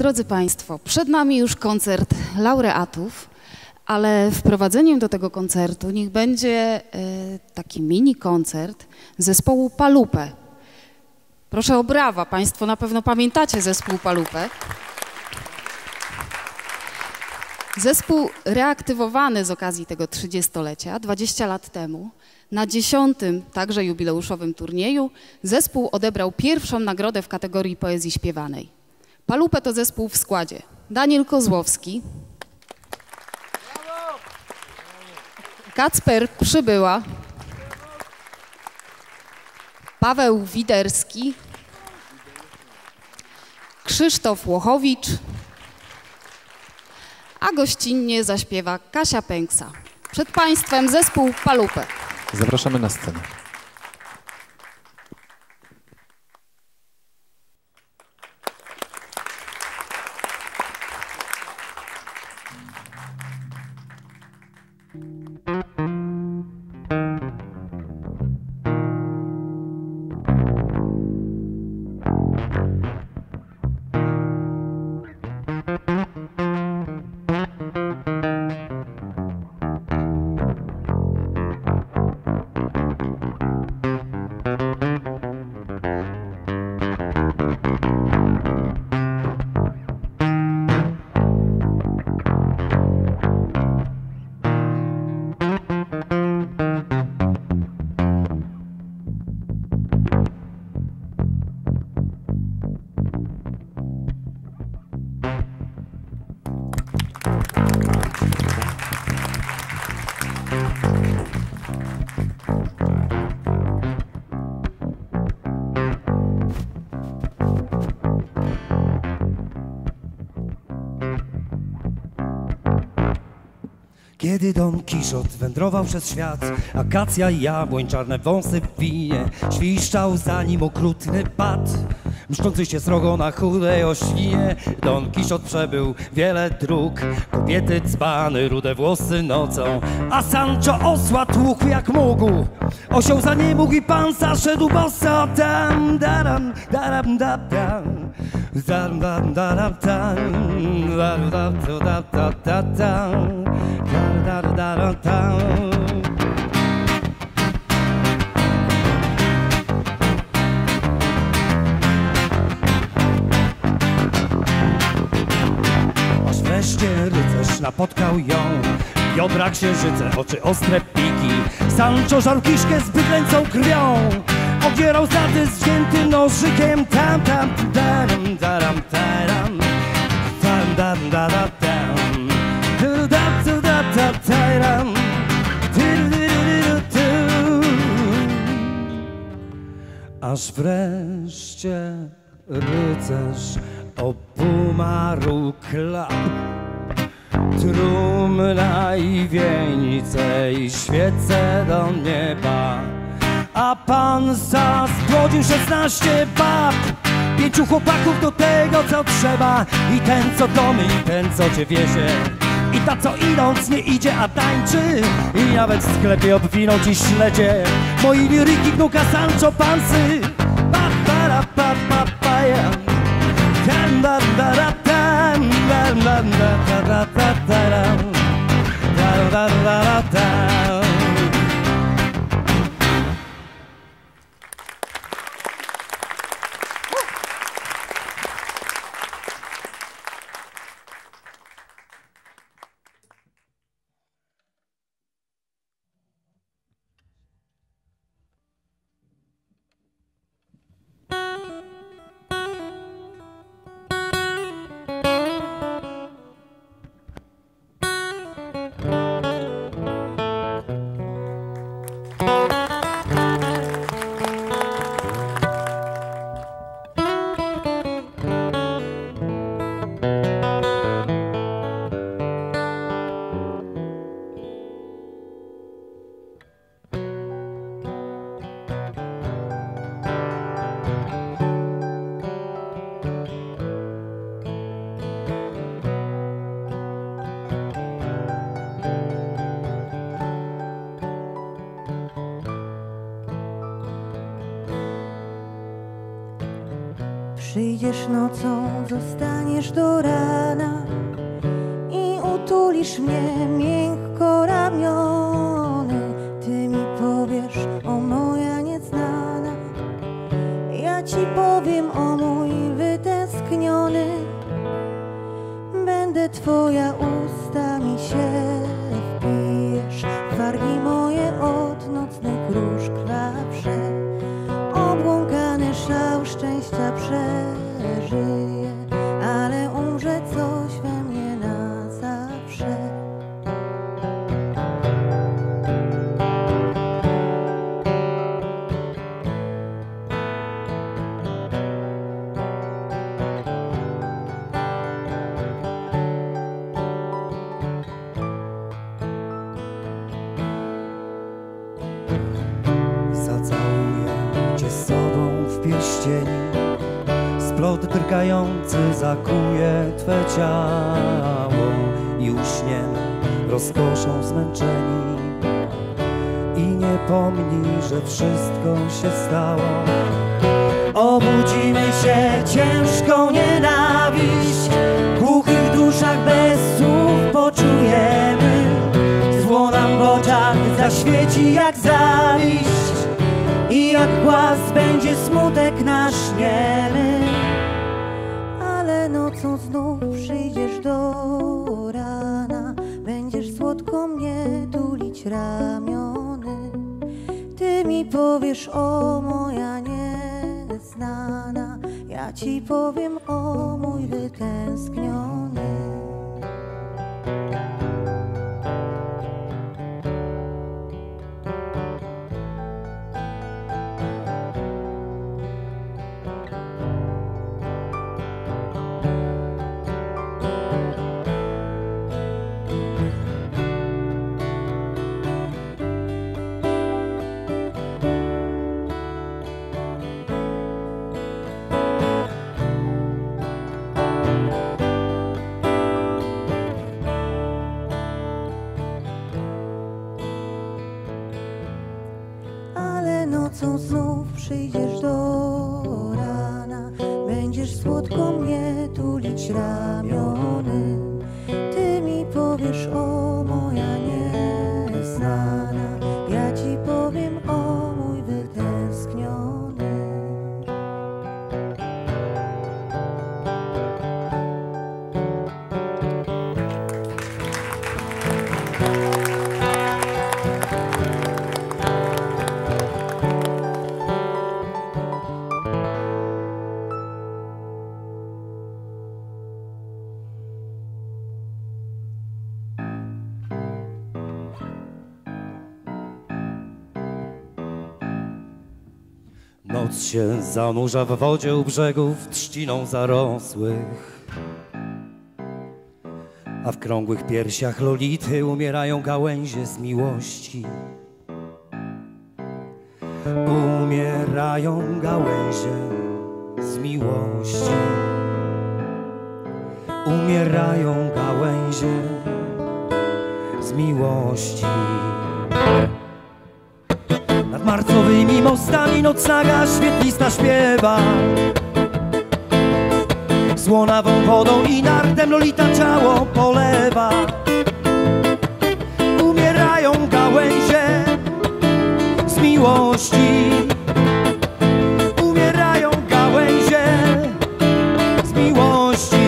Drodzy Państwo, przed nami już koncert laureatów, ale wprowadzeniem do tego koncertu niech będzie taki mini koncert zespołu Paluppe. Proszę o brawa, Państwo na pewno pamiętacie zespół Paluppe. Zespół reaktywowany z okazji tego 30-lecia, 20 lat temu, na 10. także jubileuszowym turnieju, zespół odebrał pierwszą nagrodę w kategorii poezji śpiewanej. Paluppe to zespół w składzie Daniel Kozłowski, Kacper Przybyła, Paweł Widerski, Krzysztof Łochowicz, a gościnnie zaśpiewa Kasia Pęksa. Przed Państwem zespół Paluppe. Zapraszamy na scenę. Kiedy Don Kiszot wędrował przez świat, akacja i jabłoń, czarne wąsy w winie, świszczał za nim okrutny bat, mszczący się srogo na chudej oświnie. Don Kiszot przebył wiele dróg, kobiety dzbany, rude włosy nocą, a Sancho osła tłukł jak mógł. Osioł za nie mógł i pansa szedł boso. Tam, daram, daram, daram, daram, daram, daram, daram, daram, daram, daram. Aż wreszcie rycerz napotkał ją, biodra księżyce, oczy ostre piki. Sancho żarł kiszkę z bydlęcą krwią, obdzierał zady z wziętym nożykiem. Tam, tam, daram, daram, daram, tam, dam, daram, tam. Aż wreszcie rycerz obumarł klap, trumna i wieńce i świece do nieba, a pansa spłodził 16 bab, 5 chłopaków do tego co trzeba, i ten co domy, i ten co cię wiezie, i ta co idąc nie idzie, a tańczy, i nawet w sklepie obwiną ci śledzie. Moi liryki gnuka Sancho Pansy. Przyjdziesz nocą, zostaniesz do rana i utulisz mnie miękko ramiony. Ty mi powiesz o moja nieznana, ja ci powiem o mój wytęskniony. Będę twoja, usta mi się wpijesz, wargi moje od nocnych róż krwawsze. Obłąkany szał szczęścia przeżyję, ale umrze coś we mnie na zawsze. Splot drgający zakuje twe ciało i uśniemy rozkoszą zmęczeni. I nie pomnij, że wszystko się stało. Obudzimy się ciężką nienawiść, w głuchych duszach bez słów poczujemy. Zło nam w oczach zaświeci jak zawiść i jak głaz będzie smutek nasz niemy. Ale nocą znów przyjdziesz do rana, będziesz słodko mnie tulić ramiony. Ty mi powiesz o moja nieznana, ja ci powiem o mój wytęskniony. Nocą znów przyjdziesz do rana, będziesz słodko mnie tulić ramiony. Ty mi powiesz o moja nieznana, ja ci powiem o mój wytęskniony. Noc się zanurza w wodzie u brzegów trzciną zarosłych, a w krągłych piersiach Lolity umierają gałęzie z miłości. Umierają gałęzie z miłości. Umierają gałęzie z miłości. Nad marcowymi mostami nocnaga świetlista śpiewa, słonawą wodą i nartem Lolita ciało polewa. Umierają gałęzie z miłości. Umierają gałęzie z miłości.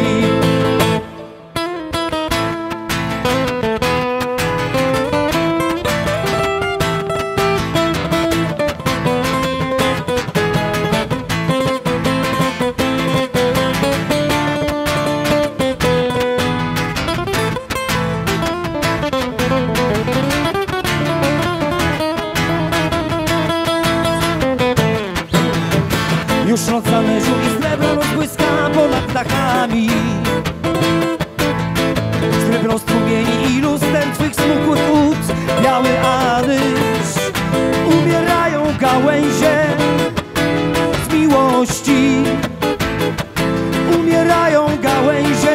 Umierają gałęzie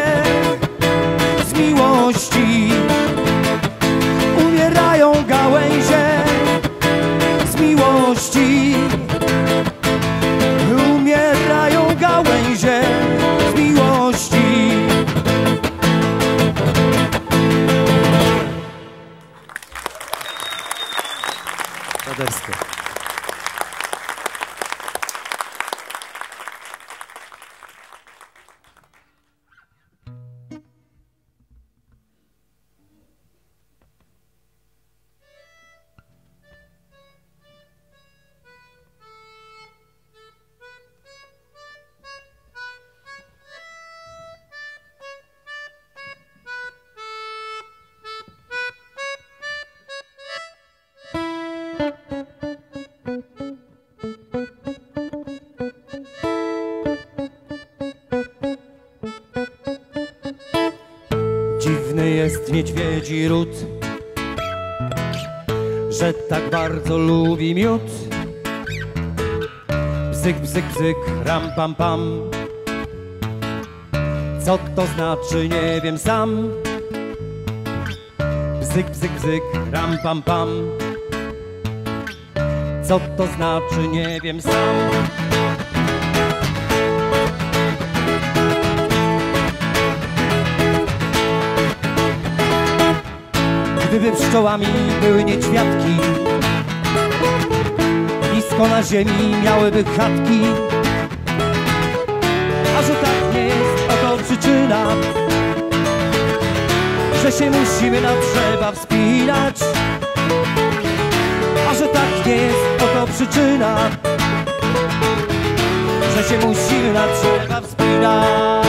niedźwiedzi ród, że tak bardzo lubi miód. Bzyk, bzyk, bzyk, ram, pam, pam. Co to znaczy, nie wiem sam. Bzyk, bzyk, bzyk, ram, pam, pam. Co to znaczy, nie wiem sam. Gdyby pszczołami były niedźwiadki, blisko na ziemi miałyby chatki. A że tak nie jest, oto przyczyna, że się musimy na drzewa wspinać. A że tak nie jest, oto przyczyna, że się musimy na drzewa wspinać.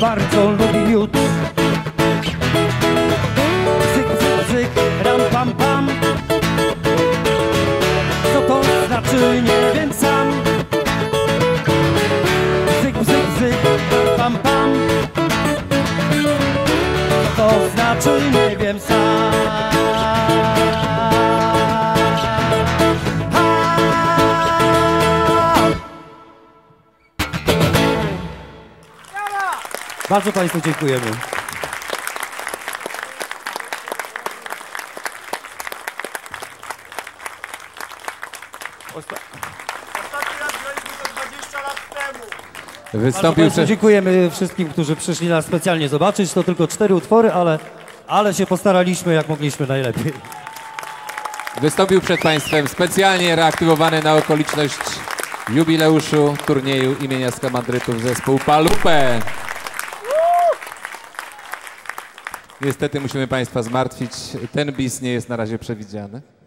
Bardzo lubi miód. Bzyk, bzyk, bzyk, ram, pam, pam. Co to znaczy, nie wiem sam. Bzyk, bzyk, bzyk, ram, pam, pam. Co to znaczy, nie wiem sam. Bardzo Państwu dziękujemy. Ostatni raz graliśmy to 20 lat temu. Dziękujemy wszystkim, którzy przyszli nas specjalnie zobaczyć. To tylko 4 utwory, ale się postaraliśmy jak mogliśmy najlepiej. Wystąpił przed Państwem specjalnie reaktywowany na okoliczność jubileuszu turnieju imienia Skamandrytów zespół Paluppe. Niestety musimy Państwa zmartwić, ten bis nie jest na razie przewidziany.